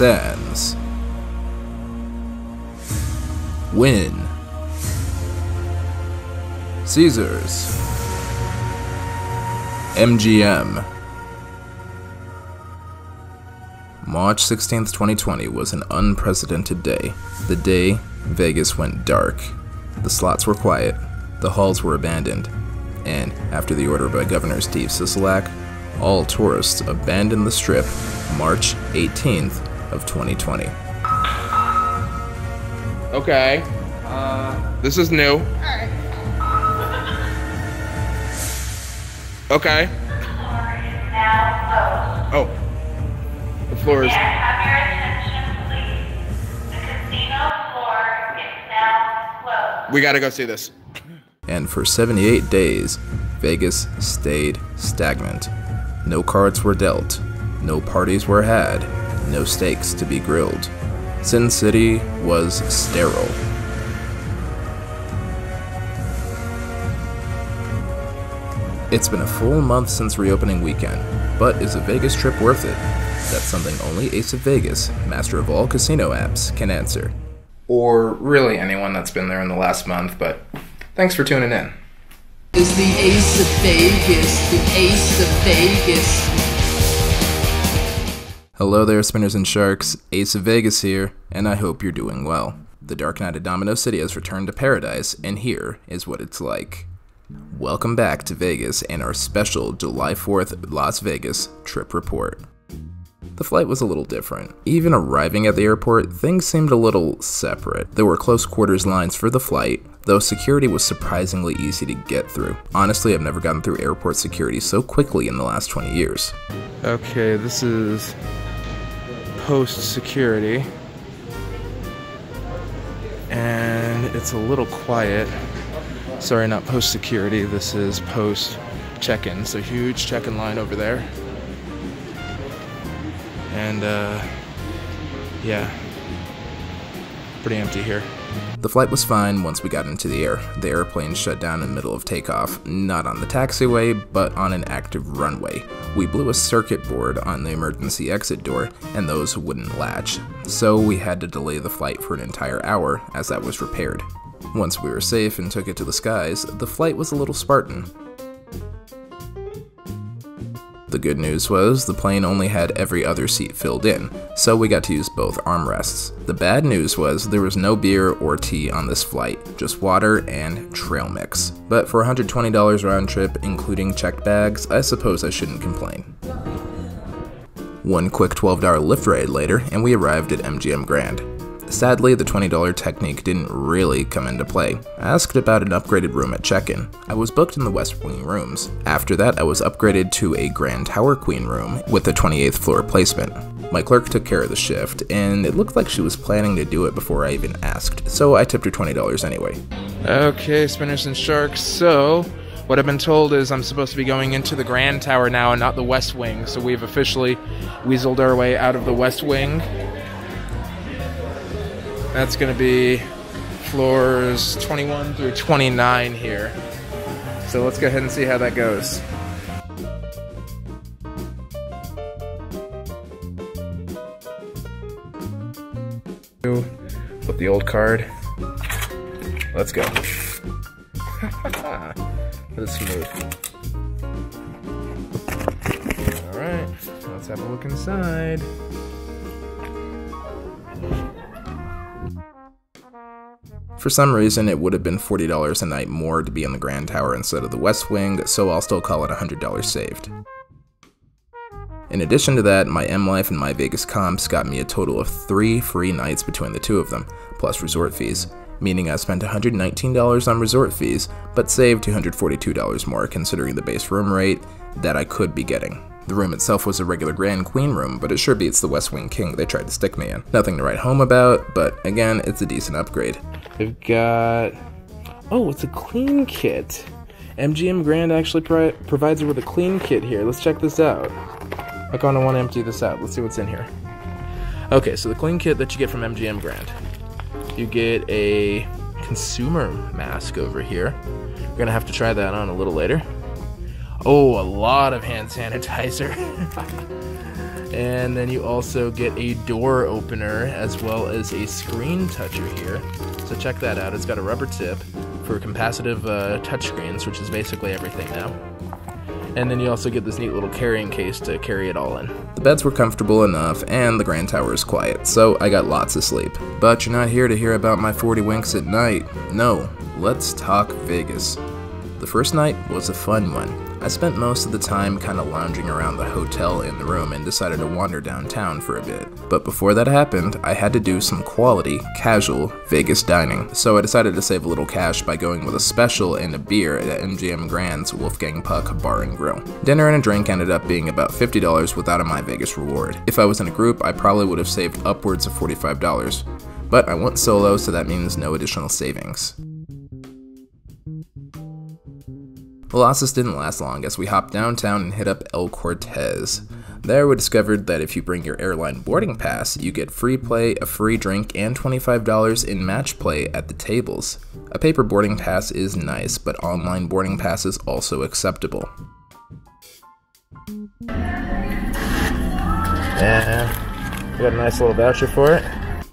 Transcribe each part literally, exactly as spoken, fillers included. Sands. Wynn, Caesars, M G M. March sixteenth, twenty twenty was an unprecedented day. The day Vegas went dark. The slots were quiet, the halls were abandoned, and after the order by Governor Steve Sisolak, all tourists abandoned the Strip March eighteenth of twenty twenty. Okay. Uh, this is new. Alright. Okay. The floor is now closed. Oh. The floor is... May I have your attention, please? The casino floor is now closed. We gotta go see this. And for seventy-eight days, Vegas stayed stagnant. No cards were dealt. No parties were had. No steaks to be grilled. Sin City was sterile. It's been a full month since reopening weekend, but is a Vegas trip worth it? That's something only Ace of Vegas, master of all casino apps, can answer. Or really anyone that's been there in the last month, but thanks for tuning in. It's the Ace of Vegas, the Ace of Vegas. Hello there, Spinners and Sharks. Ace of Vegas here, and I hope you're doing well. The Dark Knight of Domino City has returned to paradise, and here is what it's like. Welcome back to Vegas and our special July fourth Las Vegas trip report. The flight was a little different. Even arriving at the airport, things seemed a little separate. There were close quarters lines for the flight, though security was surprisingly easy to get through. Honestly, I've never gotten through airport security so quickly in the last twenty years. Okay, this is... post-security, and it's a little quiet. Sorry, not post-security, this is post-check-in. So huge check-in line over there, and uh, yeah, pretty empty here. The flight was fine once we got into the air. The airplane shut down in the middle of takeoff, not on the taxiway, but on an active runway. We blew a circuit board on the emergency exit door, and those wouldn't latch, so we had to delay the flight for an entire hour as that was repaired. Once we were safe and took it to the skies, the flight was a little Spartan. The good news was the plane only had every other seat filled in, so we got to use both armrests. The bad news was there was no beer or tea on this flight, just water and trail mix. But for one hundred twenty dollars round trip, including checked bags, I suppose I shouldn't complain. One quick twelve dollar Lyft ride later, and we arrived at M G M Grand. Sadly, the twenty dollar technique didn't really come into play. I asked about an upgraded room at check-in. I was booked in the West Wing rooms. After that, I was upgraded to a Grand Tower Queen room with a twenty-eighth floor placement. My clerk took care of the shift, and it looked like she was planning to do it before I even asked, so I tipped her twenty dollars anyway. Okay, Spinners and Sharks, so what I've been told is I'm supposed to be going into the Grand Tower now and not the West Wing, so we've officially weaseled our way out of the West Wing. That's gonna be floors twenty-one through twenty-nine here. So let's go ahead and see how that goes. Flip the old card. Let's go. That's smooth. All right, let's have a look inside. For some reason, it would have been forty dollars a night more to be in the Grand Tower instead of the West Wing, so I'll still call it one hundred dollars saved. In addition to that, my M Life and MyVegas comps got me a total of three free nights between the two of them, plus resort fees, meaning I spent one hundred nineteen dollars on resort fees, but saved two hundred forty-two dollars more considering the base room rate that I could be getting. The room itself was a regular Grand Queen room, but it sure beats the West Wing King they tried to stick me in. Nothing to write home about, but again, it's a decent upgrade. They've got... oh, it's a clean kit. M G M Grand actually pro provides you with a clean kit here. Let's check this out. I kind of want to empty this out. Let's see what's in here. Okay, so the clean kit that you get from M G M Grand. You get a consumer mask over here. We're going to have to try that on a little later. Oh, a lot of hand sanitizer. And then you also get a door opener as well as a screen toucher here. So check that out. It's got a rubber tip for capacitive uh, touchscreens, which is basically everything now. And then you also get this neat little carrying case to carry it all in. The beds were comfortable enough, and the Grand Tower is quiet, so I got lots of sleep. But you're not here to hear about my forty winks at night. No, let's talk Vegas. The first night was a fun one. I spent most of the time kind of lounging around the hotel in the room and decided to wander downtown for a bit. But before that happened, I had to do some quality, casual Vegas dining. So I decided to save a little cash by going with a special and a beer at M G M Grand's Wolfgang Puck Bar and Grill. Dinner and a drink ended up being about fifty dollars without a MyVegas reward. If I was in a group, I probably would have saved upwards of forty-five dollars. But I went solo, so that means no additional savings. The losses didn't last long as we hopped downtown and hit up El Cortez. There we discovered that if you bring your airline boarding pass, you get free play, a free drink, and twenty-five dollars in match play at the tables. A paper boarding pass is nice, but online boarding pass is also acceptable. Yeah, we got a nice little voucher for it.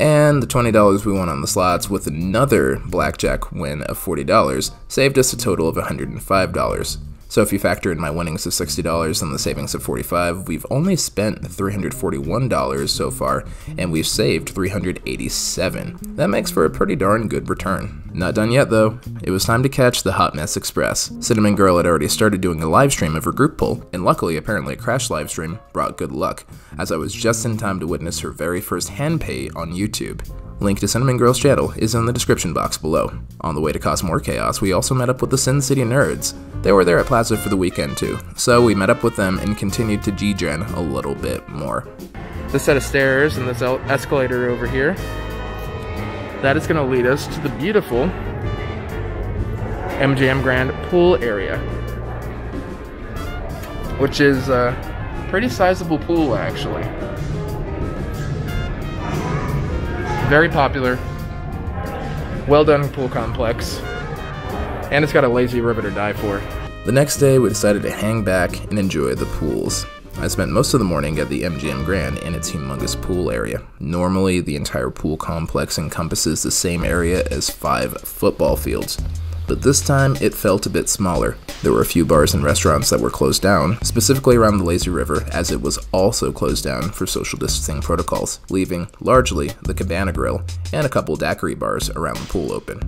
And the twenty dollars we won on the slots with another blackjack win of forty dollars saved us a total of one hundred five dollars. So if you factor in my winnings of sixty dollars and the savings of forty-five dollars, we've only spent three hundred forty-one dollars so far, and we've saved three hundred eighty-seven dollars. That makes for a pretty darn good return. Not done yet though. It was time to catch the Hot Mess Express. Cinnamon Girl had already started doing a live stream of her group pull, and luckily apparently a crash live stream brought good luck, as I was just in time to witness her very first hand pay on YouTube. Link to Cinnamon Girl's channel is in the description box below. On the way to cause more chaos, we also met up with the Sin City Nerds. They were there at Plaza for the weekend too, so we met up with them and continued to G-Gen a little bit more. This set of stairs and this escalator over here, that is going to lead us to the beautiful M G M Grand pool area, which is a pretty sizable pool actually. Very popular, well done pool complex, and it's got a lazy river to die for. The next day we decided to hang back and enjoy the pools. I spent most of the morning at the M G M Grand and its humongous pool area. Normally the entire pool complex encompasses the same area as five football fields, but this time it felt a bit smaller. There were a few bars and restaurants that were closed down, specifically around the Lazy River, as it was also closed down for social distancing protocols, leaving largely the Cabana Grill and a couple daiquiri bars around the pool open.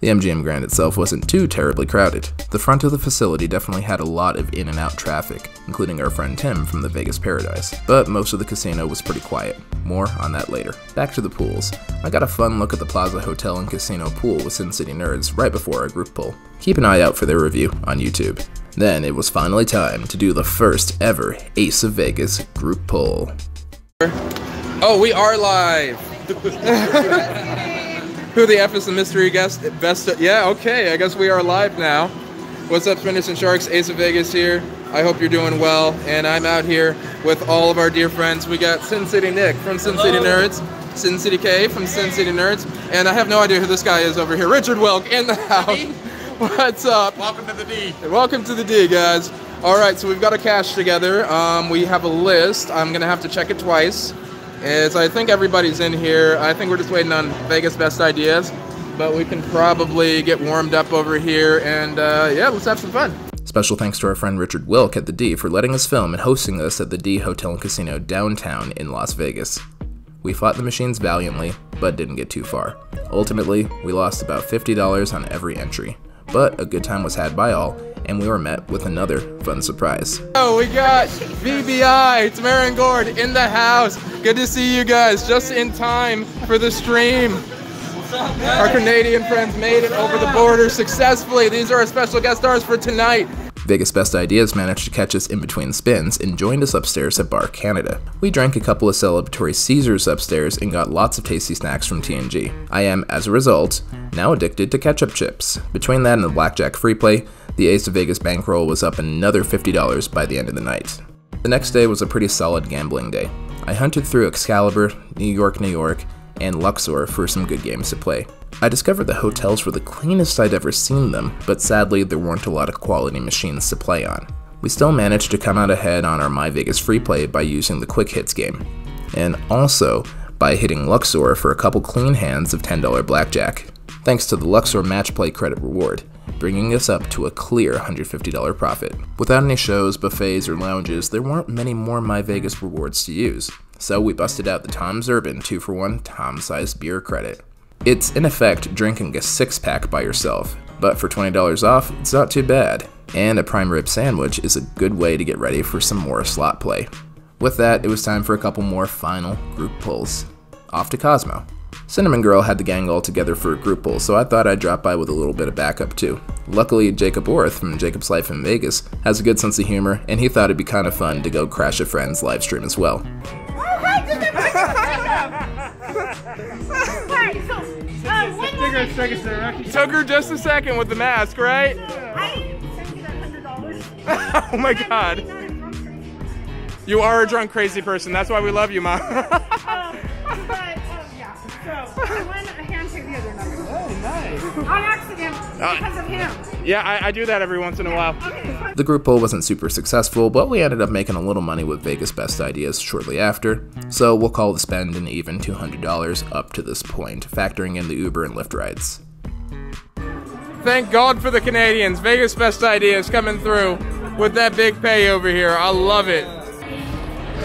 The M G M Grand itself wasn't too terribly crowded. The front of the facility definitely had a lot of in and out traffic, including our friend Tim from the Vegas Paradise, but most of the casino was pretty quiet. More on that later. Back to the pools. I got a fun look at the Plaza Hotel and Casino pool with Sin City Nerds right before our group pull. Keep an eye out for their review on YouTube. Then it was finally time to do the first ever Ace of Vegas group pull. Oh, we are live! Who the F is the mystery guest? Best, yeah, okay, I guess we are live now. What's up, Spenders and Sharks? Ace of Vegas here. I hope you're doing well, and I'm out here with all of our dear friends. We got Sin City Nick from Sin Hello. City Nerds, Sin City K from Sin City Nerds, and I have no idea who this guy is over here. Richard Wilk in the house. What's up? Welcome to the D. Welcome to the D, guys. All right, so we've got a cash together. Um, we have a list. I'm gonna have to check it twice. Is I think everybody's in here. I think we're just waiting on Vegas Best Ideas, but we can probably get warmed up over here and uh, yeah, let's have some fun. Special thanks to our friend Richard Wilk at the D for letting us film and hosting us at the D Hotel and Casino downtown in Las Vegas. We fought the machines valiantly, but didn't get too far. Ultimately, we lost about fifty dollars on every entry, but a good time was had by all, and we were met with another fun surprise. Oh, we got V B I, it's Marin Gord in the house. Good to see you guys, just in time for the stream. Our Canadian friends made it over the border successfully. These are our special guest stars for tonight. Vegas Best Ideas managed to catch us in between spins and joined us upstairs at Bar Canada. We drank a couple of celebratory Caesars upstairs and got lots of tasty snacks from T N G. I am, as a result, now addicted to ketchup chips. Between that and the blackjack free play, the Ace of Vegas bankroll was up another fifty dollars by the end of the night. The next day was a pretty solid gambling day. I hunted through Excalibur, New York, New York, and Luxor for some good games to play. I discovered the hotels were the cleanest I'd ever seen them, but sadly there weren't a lot of quality machines to play on. we still managed to come out ahead on our MyVegas free play by using the Quick Hits game, and also by hitting Luxor for a couple clean hands of ten dollar blackjack, thanks to the Luxor match play credit reward, bringing us up to a clear one hundred fifty dollar profit. Without any shows, buffets, or lounges, there weren't many more MyVegas rewards to use, so we busted out the Tom's Urban two for one Tom-sized beer credit. It's in effect drinking a six-pack by yourself, but for twenty dollars off, it's not too bad, and a prime rib sandwich is a good way to get ready for some more slot play. With that, it was time for a couple more final group pulls. Off to Cosmo. Cinnamon Girl had the gang all together for a group pull, so I thought I'd drop by with a little bit of backup too. Luckily, Jacob Orth from Jacob's Life in Vegas has a good sense of humor, and he thought it'd be kind of fun to go crash a friend's livestream as well. Took her just a second with the mask, right? I sent you that one hundred dollars. Oh my god. You are a drunk crazy person. That's why we love you, Mom. On accident, because of him. Yeah, I, I do that every once in a while. Okay. The group poll wasn't super successful, but we ended up making a little money with Vegas Best Ideas shortly after, so we'll call the spend an even two hundred dollars up to this point, factoring in the Uber and Lyft rides. Thank God for the Canadians. Vegas Best Ideas coming through with that big pay over here. I love it.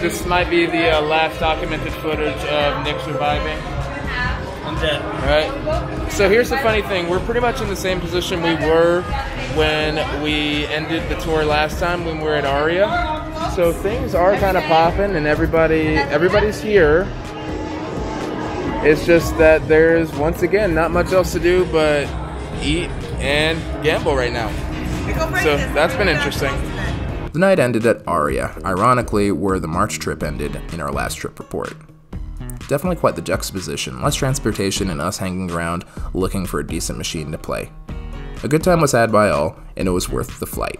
This might be the uh, last documented footage of Nick surviving. I'm dead. Alright, so here's the funny thing, we're pretty much in the same position we were when we ended the tour last time when we were at Aria. So things are kind of popping and everybody, everybody's here. It's just that there's, once again, not much else to do but eat and gamble right now. So that's been interesting. The night ended at Aria, ironically where the March trip ended in our last trip report. Definitely quite the juxtaposition, less transportation and us hanging around looking for a decent machine to play. A good time was had by all, and it was worth the flight.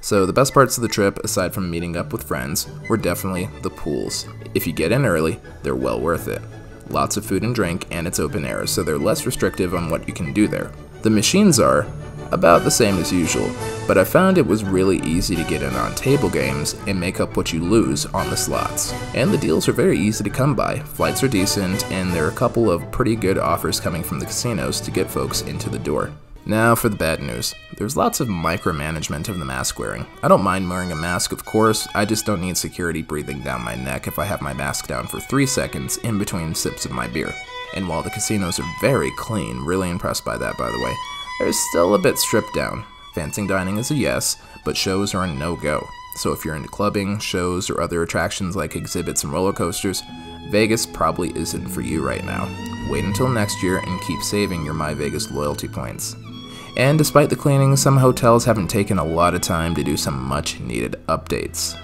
So the best parts of the trip, aside from meeting up with friends, were definitely the pools. If you get in early, they're well worth it. Lots of food and drink, and it's open air, so they're less restrictive on what you can do there. The machines are about the same as usual, but I found it was really easy to get in on table games and make up what you lose on the slots. And the deals are very easy to come by, flights are decent, and there are a couple of pretty good offers coming from the casinos to get folks into the door. Now for the bad news. There's lots of micromanagement of the mask wearing. I don't mind wearing a mask, of course, I just don't need security breathing down my neck if I have my mask down for three seconds in between sips of my beer. And while the casinos are very clean, really impressed by that by the way, they're still a bit stripped down. Fancy dining is a yes, but shows are a no-go. So if you're into clubbing, shows, or other attractions like exhibits and roller coasters, Vegas probably isn't for you right now. Wait until next year and keep saving your MyVegas loyalty points. And despite the cleaning, some hotels haven't taken a lot of time to do some much-needed updates.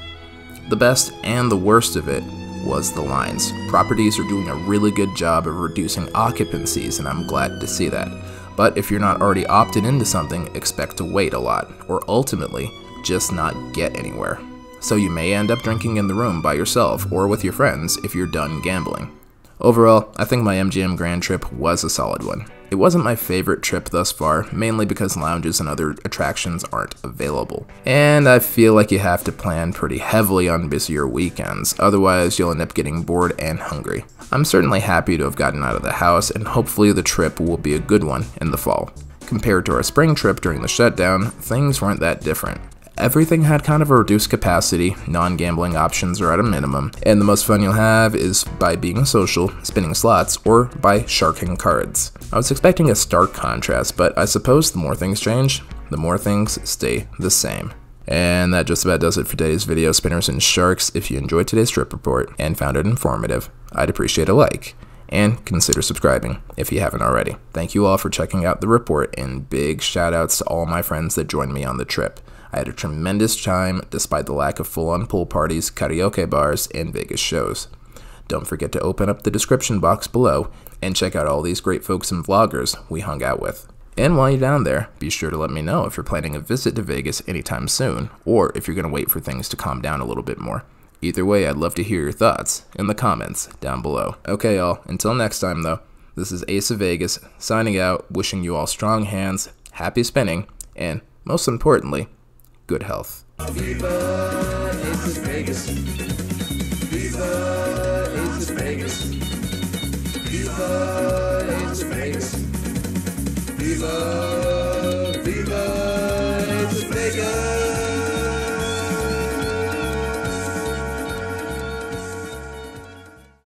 The best and the worst of it was the lines. Properties are doing a really good job of reducing occupancies, and I'm glad to see that. But if you're not already opted into something, expect to wait a lot, or ultimately, just not get anywhere. So you may end up drinking in the room by yourself or with your friends if you're done gambling. Overall, I think my M G M Grand trip was a solid one. It wasn't my favorite trip thus far, mainly because lounges and other attractions aren't available. And I feel like you have to plan pretty heavily on busier weekends, otherwise you'll end up getting bored and hungry. I'm certainly happy to have gotten out of the house, and hopefully the trip will be a good one in the fall. Compared to our spring trip during the shutdown, things weren't that different. Everything had kind of a reduced capacity, non-gambling options are at a minimum, and the most fun you'll have is by being social, spinning slots, or by sharking cards. I was expecting a stark contrast, but I suppose the more things change, the more things stay the same. And that just about does it for today's video, Spinners and Sharks. If you enjoyed today's trip report and found it informative, I'd appreciate a like, and consider subscribing if you haven't already. Thank you all for checking out the report, and big shoutouts to all my friends that joined me on the trip. I had a tremendous time despite the lack of full-on pool parties, karaoke bars, and Vegas shows. Don't forget to open up the description box below and check out all these great folks and vloggers we hung out with. And while you're down there, be sure to let me know if you're planning a visit to Vegas anytime soon, or if you're going to wait for things to calm down a little bit more. Either way, I'd love to hear your thoughts in the comments down below. Okay y'all, until next time though, this is Ace of Vegas, signing out, wishing you all strong hands, happy spinning, and most importantly, good health. Viva Ace of Vegas. Viva Ace of Vegas. Viva Ace of Vegas. Viva